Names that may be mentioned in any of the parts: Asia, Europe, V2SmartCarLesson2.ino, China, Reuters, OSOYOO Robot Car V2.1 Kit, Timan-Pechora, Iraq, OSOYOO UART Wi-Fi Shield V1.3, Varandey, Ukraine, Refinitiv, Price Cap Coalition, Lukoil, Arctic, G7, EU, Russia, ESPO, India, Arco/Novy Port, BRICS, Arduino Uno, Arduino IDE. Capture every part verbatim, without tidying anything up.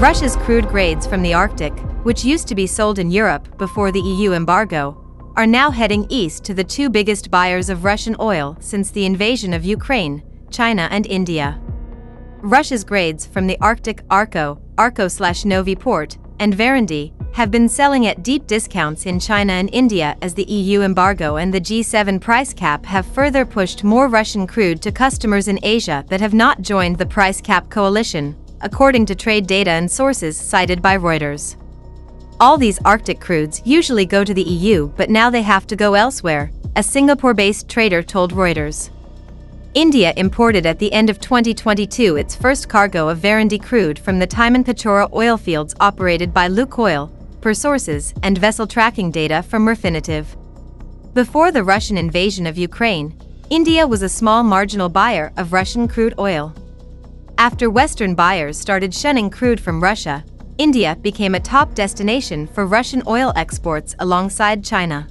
Russia's crude grades from the Arctic, which used to be sold in Europe before the E U embargo, are now heading east to the two biggest buyers of Russian oil since the invasion of Ukraine, China and India. Russia's grades from the Arctic Arco, Arco/Novy Port, and Varandey have been selling at deep discounts in China and India as the E U embargo and the G seven price cap have further pushed more Russian crude to customers in Asia that have not joined the Price Cap Coalition, according to trade data and sources cited by Reuters. All these Arctic crudes usually go to the E U, but now they have to go elsewhere, a Singapore-based trader told Reuters. India imported at the end of twenty twenty-two its first cargo of Varandey crude from the Timan-Pechora oil fields operated by Lukoil, per sources and vessel tracking data from Refinitiv. Before the Russian invasion of Ukraine, India was a small marginal buyer of Russian crude oil. After Western buyers started shunning crude from Russia, India became a top destination for Russian oil exports alongside China.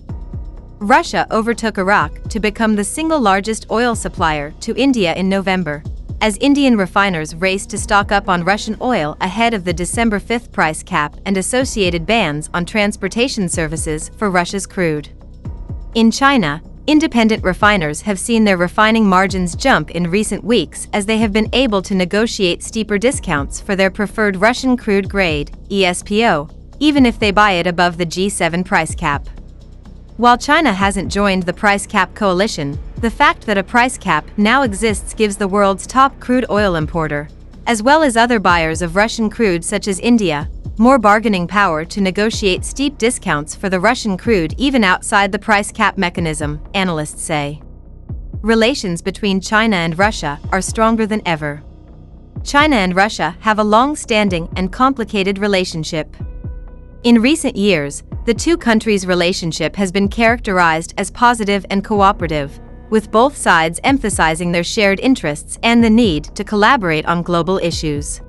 Russia overtook Iraq to become the single largest oil supplier to India in November, as Indian refiners raced to stock up on Russian oil ahead of the December fifth price cap and associated bans on transportation services for Russia's crude. In China, independent refiners have seen their refining margins jump in recent weeks as they have been able to negotiate steeper discounts for their preferred Russian crude grade, E S P O, even if they buy it above the G seven price cap. While China hasn't joined the price cap coalition, the fact that a price cap now exists gives the world's top crude oil importer, as well as other buyers of Russian crude such as India, more bargaining power to negotiate steep discounts for the Russian crude even outside the price cap mechanism, analysts say. Relations between China and Russia are stronger than ever. China and Russia have a long-standing and complicated relationship. In recent years, the two countries' relationship has been characterized as positive and cooperative, with both sides emphasizing their shared interests and the need to collaborate on global issues.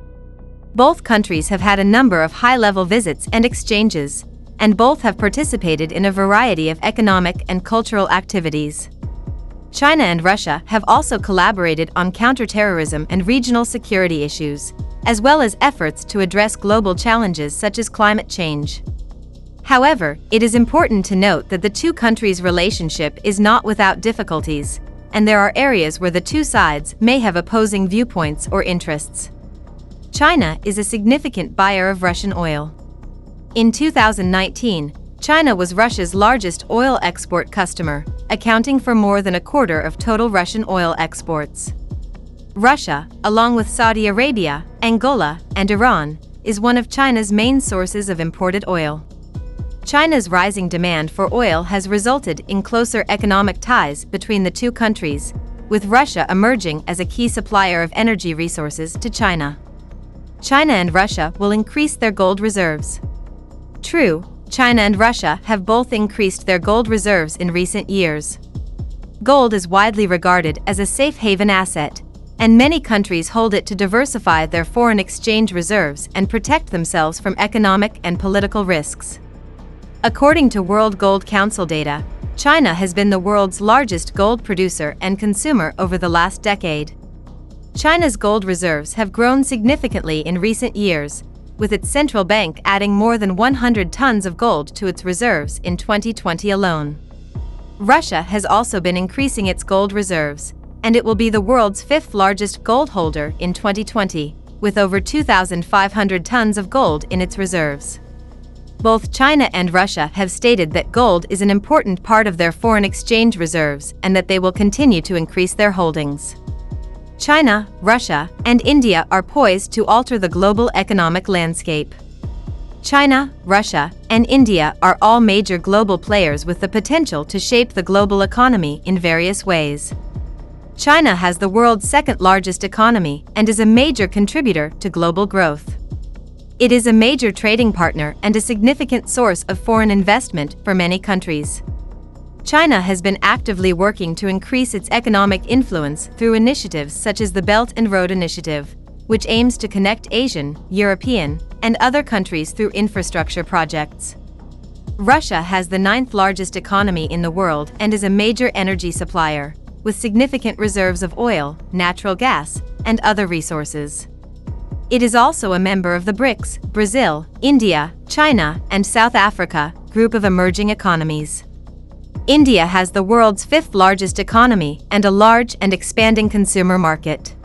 Both countries have had a number of high-level visits and exchanges, and both have participated in a variety of economic and cultural activities. China and Russia have also collaborated on counterterrorism and regional security issues, as well as efforts to address global challenges such as climate change. However, it is important to note that the two countries' relationship is not without difficulties, and there are areas where the two sides may have opposing viewpoints or interests. China is a significant buyer of Russian oil. In two thousand nineteen, China was Russia's largest oil export customer, accounting for more than a quarter of total Russian oil exports. Russia, along with Saudi Arabia, Angola, and Iran, is one of China's main sources of imported oil. China's rising demand for oil has resulted in closer economic ties between the two countries, with Russia emerging as a key supplier of energy resources to China. China and Russia will increase their gold reserves. True, China and Russia have both increased their gold reserves in recent years. Gold is widely regarded as a safe haven asset, and many countries hold it to diversify their foreign exchange reserves and protect themselves from economic and political risks. According to World Gold Council data, China has been the world's largest gold producer and consumer over the last decade. China's gold reserves have grown significantly in recent years, with its central bank adding more than one hundred tons of gold to its reserves in twenty twenty alone. Russia has also been increasing its gold reserves, and it will be the world's fifth largest gold holder in twenty twenty, with over two thousand five hundred tons of gold in its reserves. Both China and Russia have stated that gold is an important part of their foreign exchange reserves and that they will continue to increase their holdings. China, Russia, and India are poised to alter the global economic landscape. China, Russia, and India are all major global players with the potential to shape the global economy in various ways. China has the world's second-largest economy and is a major contributor to global growth. It is a major trading partner and a significant source of foreign investment for many countries. China has been actively working to increase its economic influence through initiatives such as the Belt and Road Initiative, which aims to connect Asian, European, and other countries through infrastructure projects. Russia has the ninth largest economy in the world and is a major energy supplier, with significant reserves of oil, natural gas, and other resources. It is also a member of the BRICS, Brazil, India, China, and South Africa, group of emerging economies. India has the world's fifth largest economy and a large and expanding consumer market.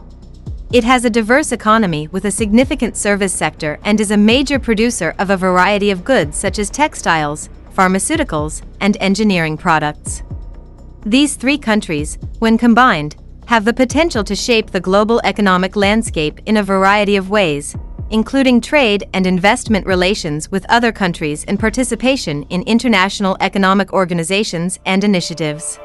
It has a diverse economy with a significant service sector and is a major producer of a variety of goods such as textiles, pharmaceuticals, and engineering products. These three countries, when combined, have the potential to shape the global economic landscape in a variety of ways, including trade and investment relations with other countries and participation in international economic organizations and initiatives.